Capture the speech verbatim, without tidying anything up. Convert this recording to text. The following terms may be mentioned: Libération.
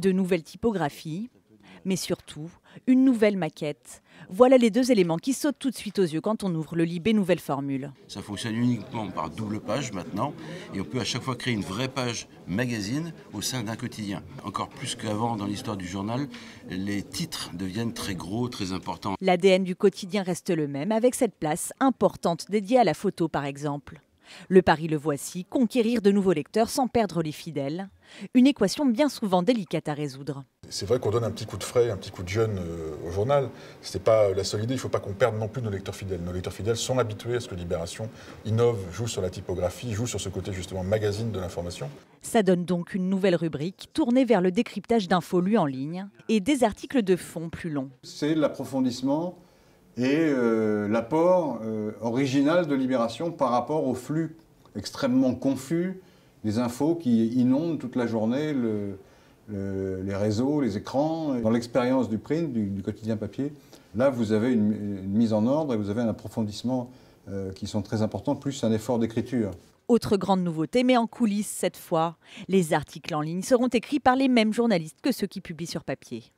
de nouvelles typographies, mais surtout une nouvelle maquette. Voilà les deux éléments qui sautent tout de suite aux yeux quand on ouvre le Libé Nouvelle Formule. Ça fonctionne uniquement par double page maintenant et on peut à chaque fois créer une vraie page magazine au sein d'un quotidien. Encore plus qu'avant dans l'histoire du journal, les titres deviennent très gros, très importants. L'A D N du quotidien reste le même avec cette place importante dédiée à la photo par exemple. Le pari le voici, conquérir de nouveaux lecteurs sans perdre les fidèles. Une équation bien souvent délicate à résoudre. C'est vrai qu'on donne un petit coup de frais, un petit coup de jeune au journal. Ce n'est pas la seule idée, il ne faut pas qu'on perde non plus nos lecteurs fidèles. Nos lecteurs fidèles sont habitués à ce que Libération innove, joue sur la typographie, joue sur ce côté justement magazine de l'information. Ça donne donc une nouvelle rubrique tournée vers le décryptage d'infos lues en ligne et des articles de fond plus longs. C'est l'approfondissement et euh, l'apport euh, original de Libération par rapport au flux extrêmement confus des infos qui inondent toute la journée le, le, les réseaux, les écrans. Dans l'expérience du print, du, du quotidien papier, là vous avez une, une mise en ordre et vous avez un approfondissement euh, qui sont très importants, plus un effort d'écriture. Autre grande nouveauté, mais en coulisses cette fois, les articles en ligne seront écrits par les mêmes journalistes que ceux qui publient sur papier.